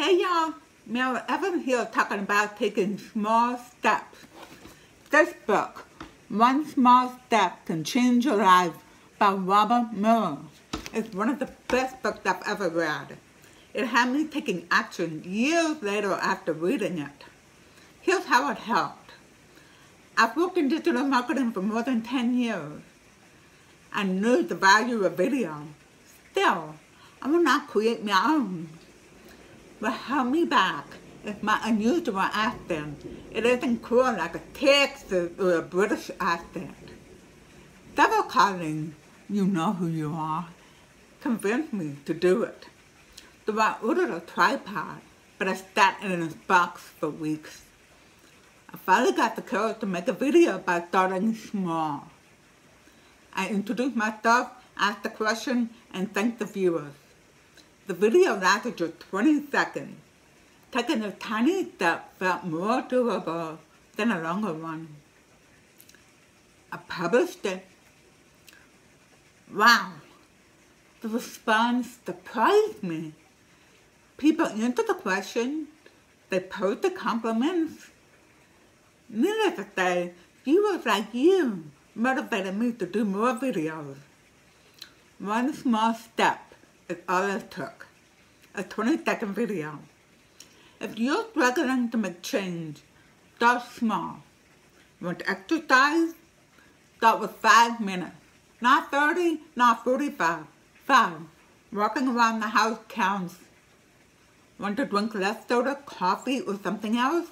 Hey y'all, Mel Evans here talking about taking small steps. This book, One Small Step Can Change Your Life by Robert Moore, is one of the best books I've ever read. It had me taking action years later after reading it. Here's how it helped. I've worked in digital marketing for more than 10 years. I knew the value of video. Still, I will not create my own. What held me back is my unusual accent. It isn't cool like a Texas or a British accent. Double calling, you know who you are, convinced me to do it. So I ordered a tripod, but I sat in this box for weeks. I finally got the courage to make a video by starting small. I introduced myself, asked the question, and thanked the viewers. The video lasted just 20 seconds. Taking a tiny step felt more doable than a longer one. I published it. Wow! The response surprised me. People answered the question. They posted compliments. Needless to say, viewers like you motivated me to do more videos. One small step is all it took, a 20-second video. If you're struggling to make change, start small. Want to exercise? Start with 5 minutes. Not 30, not 45. 5. Walking around the house counts. Want to drink less soda, coffee, or something else?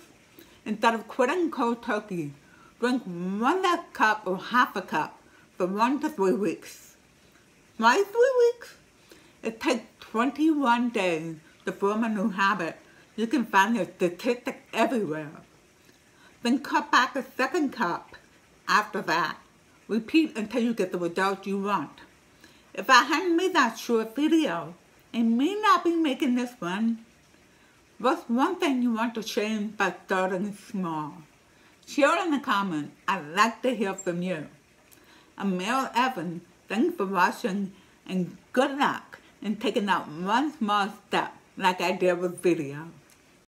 Instead of quitting cold turkey, drink 1 cup or half a cup for 1 to 3 weeks. Why 3 weeks? It takes 21 days to form a new habit. You can find your statistics everywhere. Then cut back a 2nd cup after that. Repeat until you get the results you want. If I hadn't made that short video, I may not be making this one. What's one thing you want to change by starting small? Share in the comments. I'd like to hear from you. I'm Mel Evans. Thanks for watching and good luck. And taking out one small step like I did with video.